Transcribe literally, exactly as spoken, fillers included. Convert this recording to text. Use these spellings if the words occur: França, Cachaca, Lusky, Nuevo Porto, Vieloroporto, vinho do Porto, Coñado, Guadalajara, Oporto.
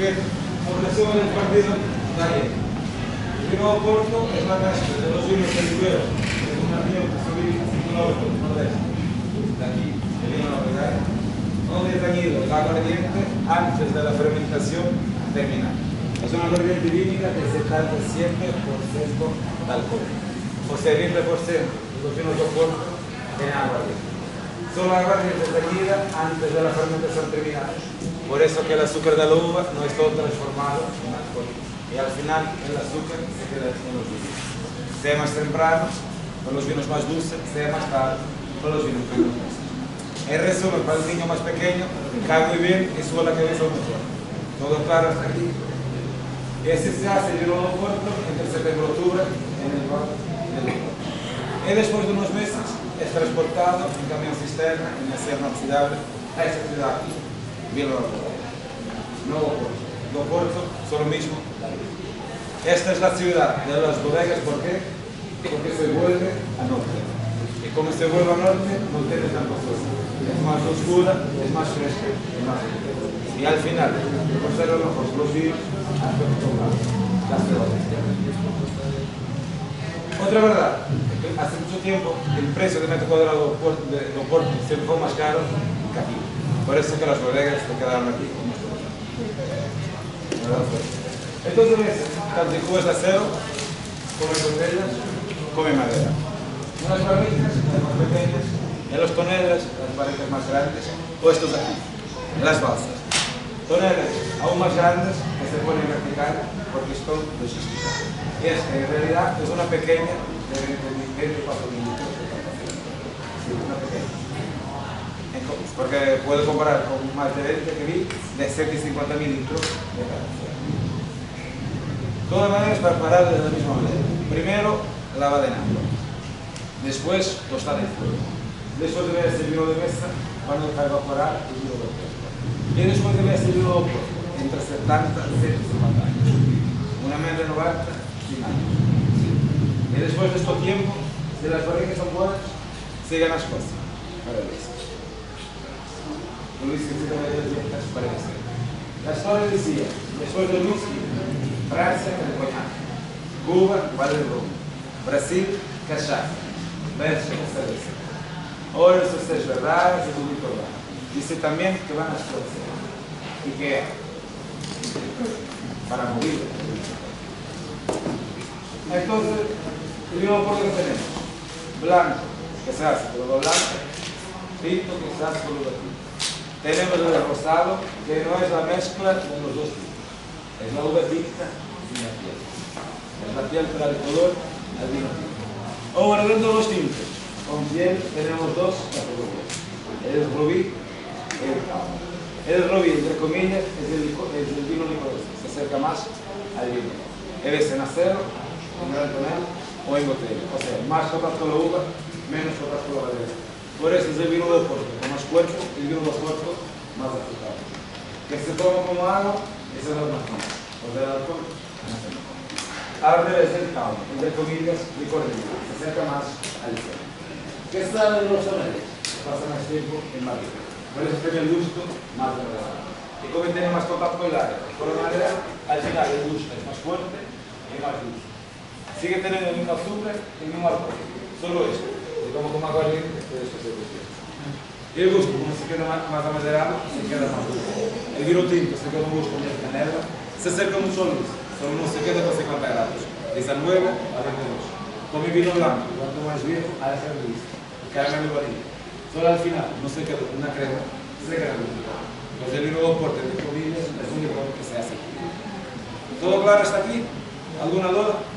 Bien, población del partido, Daria. El Nuevo Porto es la casa de los vinos del Ibero, es un río que se vive en el nordeste. De aquí, de Lima, ¿verdad? Donde han ido la aguardiente antes de la fermentación terminal. Es una aguardiente vínica que se trata de siete por ciento de alcohol, o sea, veinte por ciento de los vinos de Porto en aguardiente. Son las aguardientes teñidas antes de la fermentación terminal. Por eso que el azúcar de la uva no es todo transformado en alcohol. Y al final el azúcar se queda en los vinos. Sea más temprano, con los vinos más dulces, sea más tarde, con los vinos más dulces. En resumen, para el niño más pequeño, cae muy bien y sube la cabeza mucho. Todo claro hasta aquí. Ese se hace en el Nuevo Porto, entre septiembre y octubre, en el barco. Y después de unos meses, es transportado en camión cisterna, en la acero oxidable, a esta ciudad, Vieloroporto. Nuevo Porto. Nuevo Porto, solo mismo. Esta es la ciudad de las bodegas, ¿por qué? Porque se vuelve a norte. Y como se vuelve a norte, no tiene tanta cosa. Es más oscura, es más fresca, es más fresca. Y al final, por ser los ojos, los vinos, hasta que tomar las cebollas. Otra verdad. Hace mucho tiempo el precio de metro cuadrado de Oporto se fue más caro que aquí. Por eso que las bodegas se quedaron aquí. Entonces, tanto en cubos de acero, como en botellas, como en madera. Unas barricas, las más pequeñas, en los toneles, las barricas más grandes, puestos aquí, en las balsas. Toneles aún más grandes que se ponen vertical porque son logísticas. Y es que en realidad es una pequeña de veinte a cuatro mililitros de capacidad. Sí, una pequeña. Entonces, porque puedo comparar con más de veinte que vi de setecientos cincuenta mililitros de capacidad. Todas maneras preparadas de la misma manera. Primero, lava de nata. Después, tostada en fuego. Después de ver ese vino de mesa, van a evaporar el vino de mesa. Y después de ver ese vino de mesa, entre setenta y setenta años. Una media novata, cien años. Y después de este tiempo, si las barricas son buenas, sigan las cosas. Para eso. Luis, que sigan las dietas, para eso. La historia decía, después de Lusky, Francia, el Coñado. Cuba, Guadalajara. Brasil, Cachaca. Bélgica, cerveza. Ahora, si ustedes verdad, se publicó verdad. Dice también que van las cosas. Y que, para morir. Entonces, el mismo porte que tenemos, blanco, que se hace con lo blanco, tinto, que se hace con lo tinto. Tenemos el rosado, que no es la mezcla de los dos tipos. Es la uva tinta y la piel. Es la piel para el color al vino tinto. O guardando los tintos, con piel tenemos dos categorías. El rubí y el cava. El rubí, entre comillas, es el, es el vino licoroso, se acerca más al vino. Él es en acero, en gran tonel o en botella. O sea, más copas con la uva, menos copas con la madera. Por eso es el vino del Porto, con más cuerpo, el vino del Porto más afectado. Que se toma como agua, esa es la más común. O del alcohol, no se toma. Ahora debe ser cava, entre comillas, licor de vino, se acerca más al licor. ¿Qué sale de los toneles? Pasa más tiempo en barrica. Por eso tiene el gusto más agradable. Y como tiene más contacto con el área, por lo manera, al final el gusto es más fuerte y más dulce. Sigue teniendo el mismo azúcar y el mismo alcohol. Solo esto. Y como con aguardiente, puede ser cuestión. Y el gusto, como se queda más, más amaderado, se queda más dulce. El vino tinto se queda un gusto de canela, se acerca mucho al dulce, solo no se queda con cincuenta grados. Desde luego, a veintidós. Con mi vino blanco, cuanto más viejo, a dejar de dulce. Caramelo varillo. Solo al final, no se queda una crema, se queda dulce. Los del Nuevo Porto, de comillas, es un licor que se hace. ¿Todo claro hasta aquí? ¿Alguna duda?